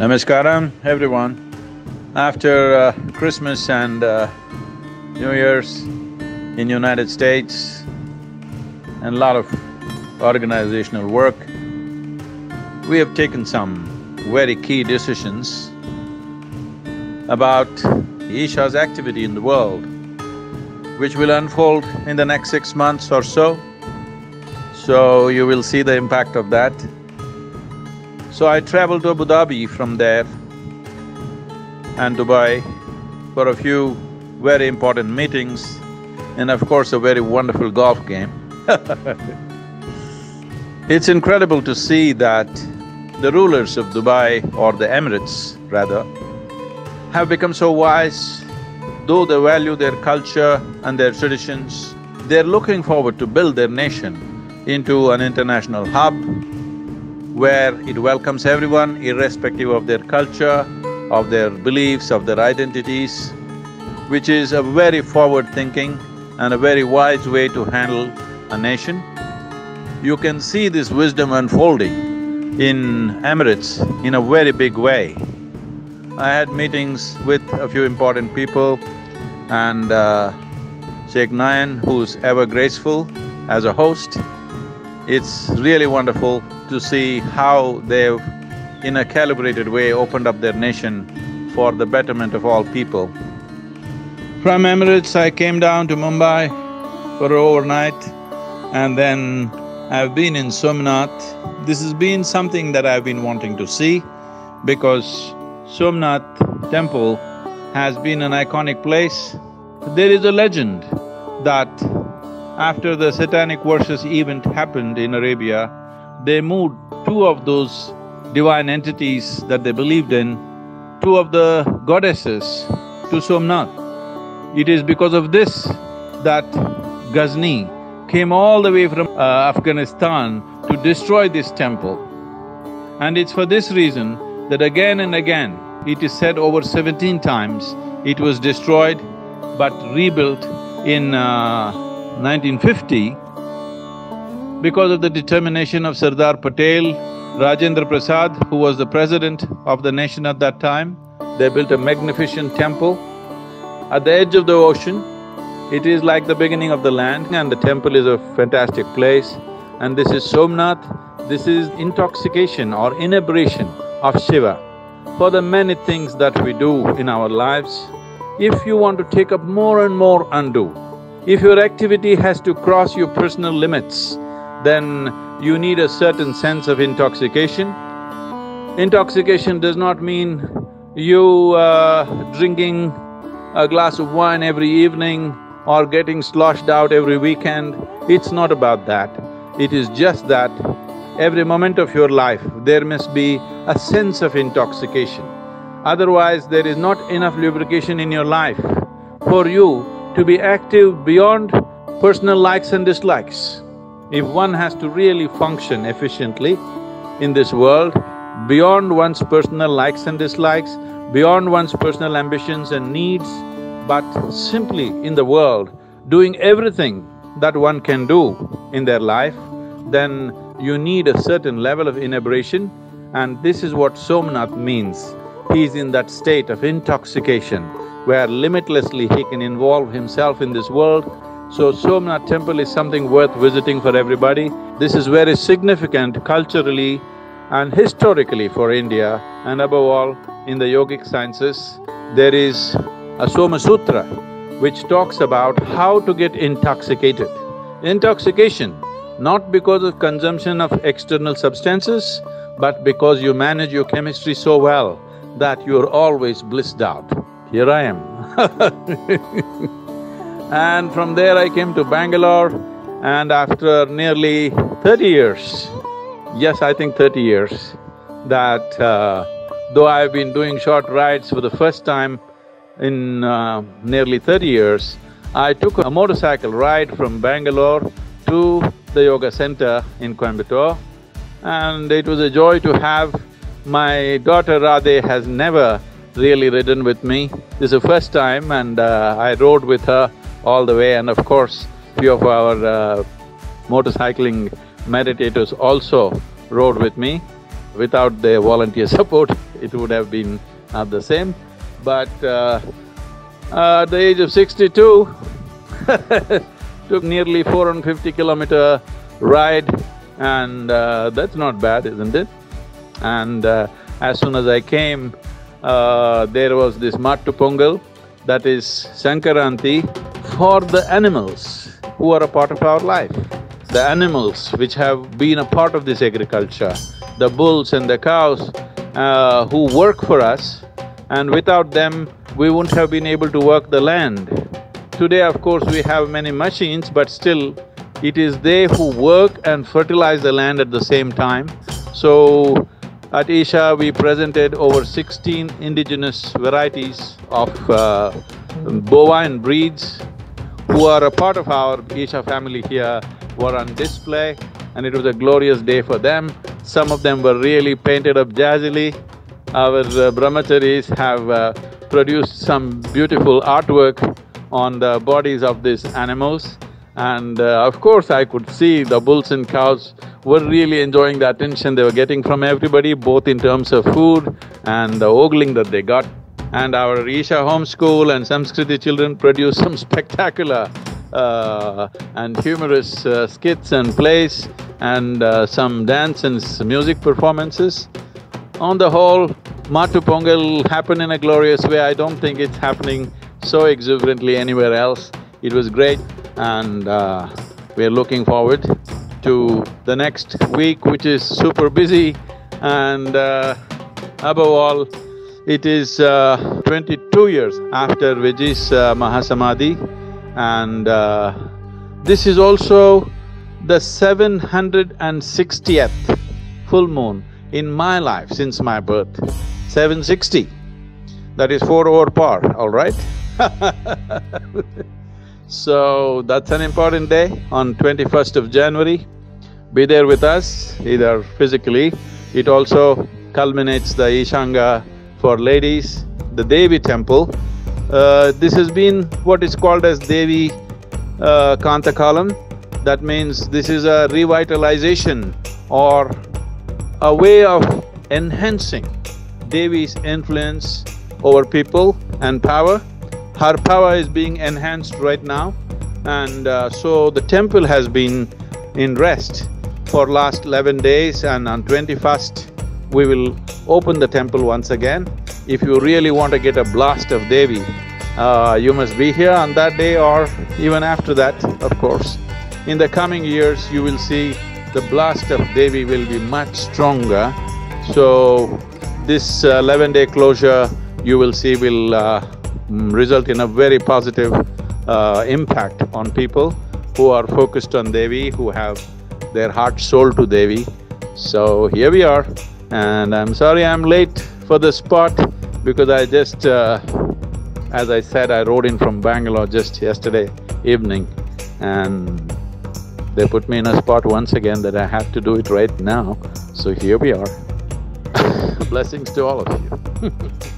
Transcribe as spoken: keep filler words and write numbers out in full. Namaskaram, everyone. After uh, Christmas and uh, New Year's in United States and a lot of organizational work, we have taken some very key decisions about Isha's activity in the world, which will unfold in the next six months or so. So you will see the impact of that. So I traveled to Abu Dhabi from there and Dubai for a few very important meetings and of course a very wonderful golf game. It's incredible to see that the rulers of Dubai, or the Emirates rather, have become so wise. Though they value their culture and their traditions, they're looking forward to build their nation into an international hub where it welcomes everyone irrespective of their culture, of their beliefs, of their identities, which is a very forward-thinking and a very wise way to handle a nation. You can see this wisdom unfolding in Emirates in a very big way. I had meetings with a few important people and uh, Sheikh Nayan, who's ever graceful as a host. It's really wonderful to see how they've, in a calibrated way, opened up their nation for the betterment of all people. From Emirates, I came down to Mumbai for overnight and then I've been in Somnath. This has been something that I've been wanting to see because Somnath temple has been an iconic place. There is a legend that after the satanic verses event happened in Arabia, they moved two of those divine entities that they believed in, two of the goddesses, to Somnath. It is because of this that Ghazni came all the way from uh, Afghanistan to destroy this temple. And it's for this reason that again and again, it is said over seventeen times, it was destroyed but rebuilt in uh, nineteen fifty because of the determination of Sardar Patel, Rajendra Prasad, who was the president of the nation at that time. They built a magnificent temple at the edge of the ocean. It is like the beginning of the land, and the temple is a fantastic place. And this is Somnath, this is intoxication or inhibition of Shiva. For the many things that we do in our lives, if you want to take up more and more undo, if your activity has to cross your personal limits, then you need a certain sense of intoxication. Intoxication does not mean you uh, drinking a glass of wine every evening or getting sloshed out every weekend. It's not about that. It is just that every moment of your life, there must be a sense of intoxication. Otherwise, there is not enough lubrication in your life for you to be active beyond personal likes and dislikes. If one has to really function efficiently in this world, beyond one's personal likes and dislikes, beyond one's personal ambitions and needs, but simply in the world, doing everything that one can do in their life, then you need a certain level of inhibition, and this is what Somnath means. He is in that state of intoxication where limitlessly he can involve himself in this world. So Somnath temple is something worth visiting for everybody. This is very significant culturally and historically for India, and above all, in the yogic sciences, there is a Somasutra which talks about how to get intoxicated. Intoxication not because of consumption of external substances, but because you manage your chemistry so well that you're always blissed out. Here I am. And from there I came to Bangalore, and after nearly thirty years, yes, I think thirty years, that uh, though I've been doing short rides for the first time in uh, nearly thirty years, I took a motorcycle ride from Bangalore to the yoga center in Coimbatore, and it was a joy to have. My daughter Rade has never really ridden with me. This is the first time, and uh, I rode with her all the way, and of course few of our uh, motorcycling meditators also rode with me without their volunteer support. it would have been not the same. But uh, uh, at the age of sixty-two, took nearly four hundred fifty kilometer ride, and uh, that's not bad, isn't it? And uh, as soon as I came, uh, there was this Mattupongal, that is Sankranti for the animals who are a part of our life. The animals which have been a part of this agriculture, the bulls and the cows uh, who work for us, and without them we wouldn't have been able to work the land. Today of course we have many machines, but still it is they who work and fertilize the land at the same time. So at Isha we presented over sixteen indigenous varieties of uh, bovine breeds who are a part of our Isha family here, were on display, and it was a glorious day for them. Some of them were really painted up jazzily. Our uh, brahmacharis have uh, produced some beautiful artwork on the bodies of these animals. And uh, of course I could see the bulls and cows were really enjoying the attention they were getting from everybody, both in terms of food and the ogling that they got. And our Isha home school and Samskriti children produced some spectacular uh, and humorous uh, skits and plays, and uh, some dance and music performances. On the whole, Mattupongal happened in a glorious way. I don't think it's happening so exuberantly anywhere else. It was great, and uh, we're looking forward to the next week, which is super busy, and uh, above all, it is uh, twenty-two years after Viji's uh, Mahasamadhi, and uh, this is also the seven hundred sixtieth full moon in my life since my birth, seven sixty, that is four over par, all right? So that's an important day on twenty-first of January. Be there with us, either physically. It also culminates the Ishanga for ladies, the Devi temple. Uh, this has been what is called as Devi uh, Kantakalam. That means this is a revitalization or a way of enhancing Devi's influence over people and power. Her power is being enhanced right now, and uh, so the temple has been in rest for last eleven days, and on twenty-first we will open the temple once again. If you really want to get a blast of Devi, uh, you must be here on that day or even after that, of course. In the coming years you will see the blast of Devi will be much stronger, so this uh, eleven day closure you will see will uh, result in a very positive uh, impact on people who are focused on Devi, who have their heart sold to Devi. So here we are, and I'm sorry I'm late for the spot, because I just, uh, as I said, I rode in from Bangalore just yesterday evening, and they put me in a spot once again that I have to do it right now. So here we are. Blessings to all of you.